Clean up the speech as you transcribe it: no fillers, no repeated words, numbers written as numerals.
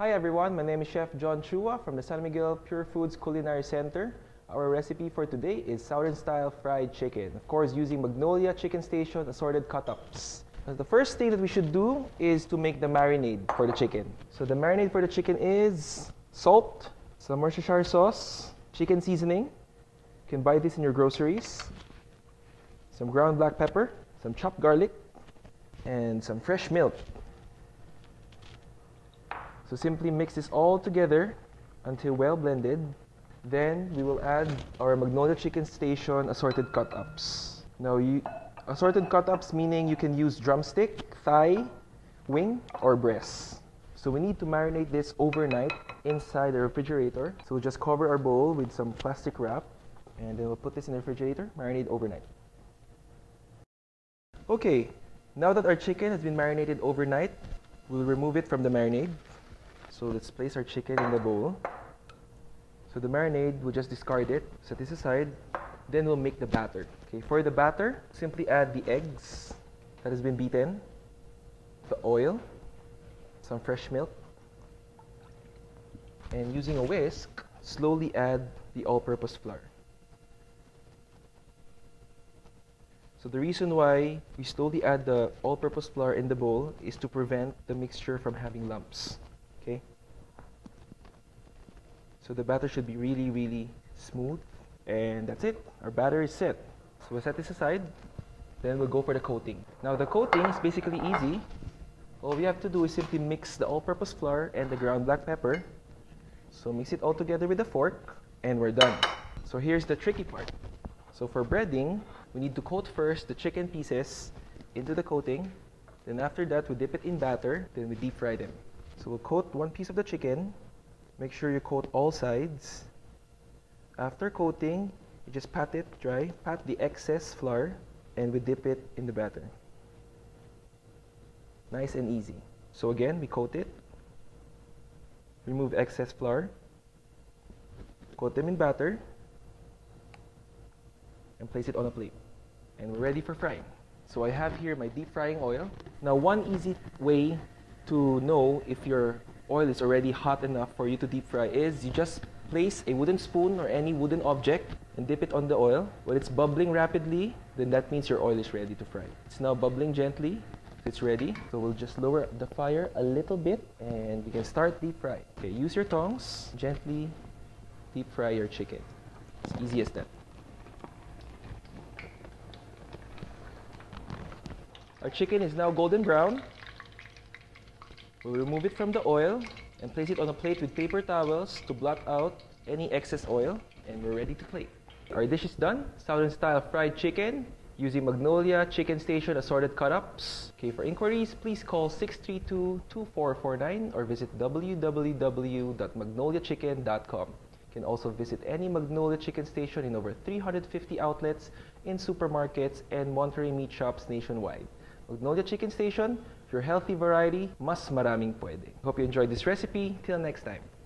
Hi everyone, my name is Chef John Chua from the San Miguel Pure Foods Culinary Center. Our recipe for today is Southern style fried chicken, of course using Magnolia chicken station assorted cut-ups. The first thing that we should do is to make the marinade for the chicken. So the marinade for the chicken is salt, some Worcestershire sauce, chicken seasoning. You can buy this in your groceries. Some ground black pepper, some chopped garlic, and some fresh milk. So simply mix this all together until well blended. Then we will add our Magnolia chicken station assorted cut-ups. Now assorted cut-ups meaning you can use drumstick, thigh, wing, or breast. So we need to marinate this overnight inside the refrigerator. So we'll just cover our bowl with some plastic wrap and then we'll put this in the refrigerator, marinate overnight. Okay, now that our chicken has been marinated overnight, we'll remove it from the marinade. So let's place our chicken in the bowl. So the marinade, we'll just discard it, set this aside. Then we'll make the batter. Okay, for the batter, simply add the eggs that has been beaten, the oil, some fresh milk, and using a whisk, slowly add the all-purpose flour. So the reason why we slowly add the all-purpose flour in the bowl is to prevent the mixture from having lumps. Okay? So the batter should be really, really smooth. And that's it. Our batter is set. So we'll set this aside. Then we'll go for the coating. Now the coating is basically easy. All we have to do is simply mix the all-purpose flour and the ground black pepper. So mix it all together with a fork. And we're done. So here's the tricky part. So for breading, we need to coat first the chicken pieces into the coating. Then after that, we dip it in batter. Then we deep fry them. So we'll coat one piece of the chicken. Make sure you coat all sides. After coating, you just pat it dry, pat the excess flour, and we dip it in the batter. Nice and easy. So again, we coat it, remove excess flour, coat them in batter, and place it on a plate. And we're ready for frying. So I have here my deep frying oil. Now one easy way to know if your oil is already hot enough for you to deep fry is you just place a wooden spoon or any wooden object and dip it on the oil. When it's bubbling rapidly, then that means your oil is ready to fry. It's now bubbling gently. It's ready. So we'll just lower the fire a little bit and we can start deep frying. Okay, use your tongs. Gently deep fry your chicken. It's easy as that. Our chicken is now golden brown. We'll remove it from the oil and place it on a plate with paper towels to blot out any excess oil, and we're ready to plate. Our dish is done. Southern style fried chicken using Magnolia chicken station assorted cut-ups. Okay, for inquiries, please call 632-2449 or visit www.magnoliachicken.com. You can also visit any Magnolia chicken station in over 350 outlets in supermarkets and Monterey Meat Shops nationwide. Magnolia chicken station, your healthy variety, mas maraming pwede. Hope you enjoyed this recipe. Till next time.